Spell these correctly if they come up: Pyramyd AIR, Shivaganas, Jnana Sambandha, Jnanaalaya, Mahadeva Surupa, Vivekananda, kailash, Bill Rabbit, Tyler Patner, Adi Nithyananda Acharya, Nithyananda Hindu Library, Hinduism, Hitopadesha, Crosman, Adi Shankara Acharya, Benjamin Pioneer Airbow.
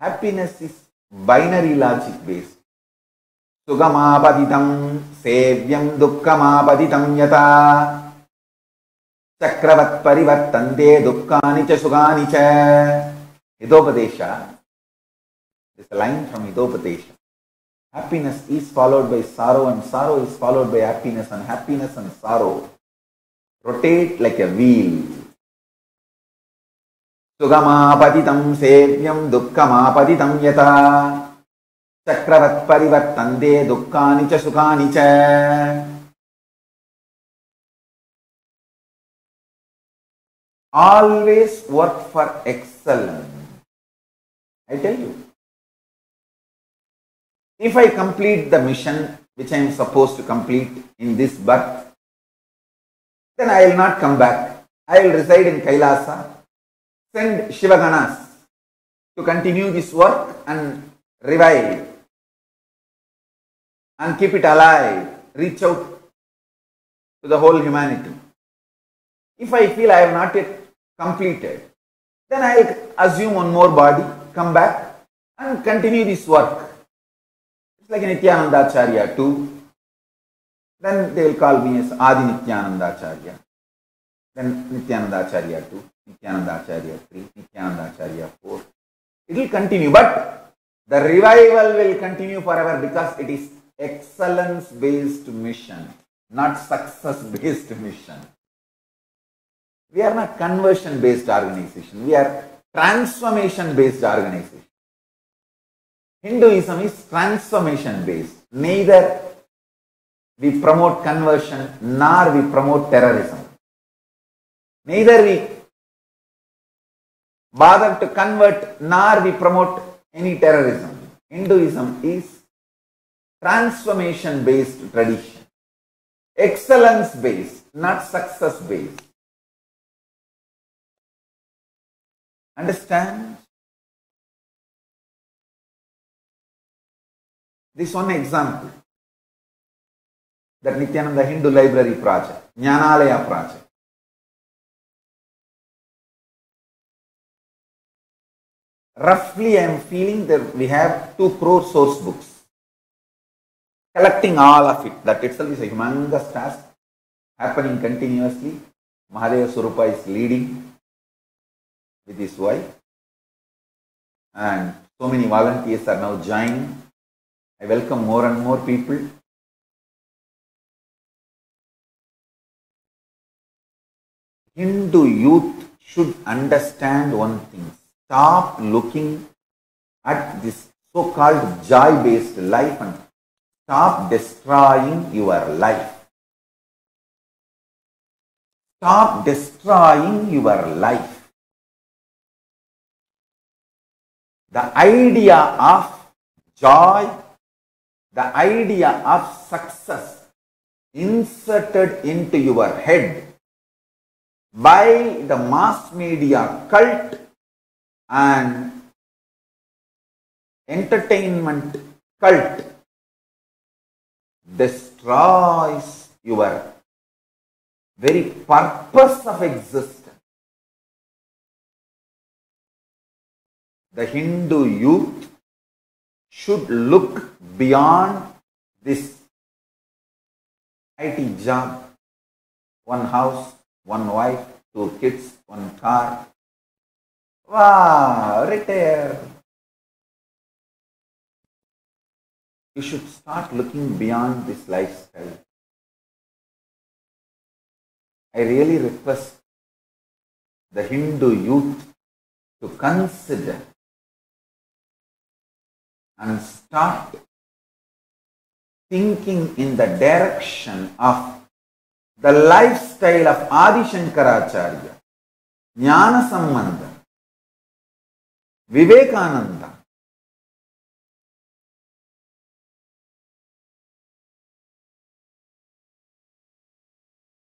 happiness is binary logic based. Sugamapadidam sevyam dukkamapadidam yata chakravat parivartante dukkani ca sugani ca. Hitopadesha. This is a line from Hitopadesha. Happiness is followed by sorrow and sorrow is followed by happiness, and happiness and sorrow rotate like a wheel. Sugamapadidam sevyam dukkamapadidam yata chakravat parivartante dukkani ca sukani ca. Always work for excellence. I tell you, if I complete the mission which I am supposed to complete in this birth, then I will not come back. I will reside in Kailasa, send Shivaganas to continue this work and revive and keep it alive, reach out to the whole humanity. If I feel I have not yet completed, then I will assume one more body, come back and continue this work. It's like Nithyananda Acharya too. Then they will call me as Adi Nithyananda Acharya. Then Nithyananda Acharya 2, Nithyananda Acharya 3, Nithyananda Acharya 4. It will continue, but the revival will continue forever because it is excellence based mission, not success based mission. We are not conversion based organization, we are transformation based organization. Hinduism is transformation based. Neither we promote conversion nor we promote terrorism. Neither we bother to convert nor we promote any terrorism. Hinduism is transformation based tradition, excellence based, not success based. Understand? This one example, that Nithyananda Hindu Library project, Jnanaalaya project. Roughly I am feeling that we have 2 crore source books. Collecting all of it, that itself is a humongous task, happening continuously. Mahadeva Surupa is leading with his wife, and so many volunteers are now joining. I welcome more and more people. Hindu youth should understand one thing. Stop looking at this so-called joy-based life and stop destroying your life. Stop destroying your life. The idea of joy, the idea of success inserted into your head by the mass media cult and entertainment cult destroys your very purpose of existence. The Hindu youth should look beyond this IT job, one house, one wife, 2 kids, one car. Wow, retire. You should start looking beyond this lifestyle. I really request the Hindu youth to consider and start thinking in the direction of the lifestyle of Adi Shankara Acharya, Jnana Sambandha, Vivekananda,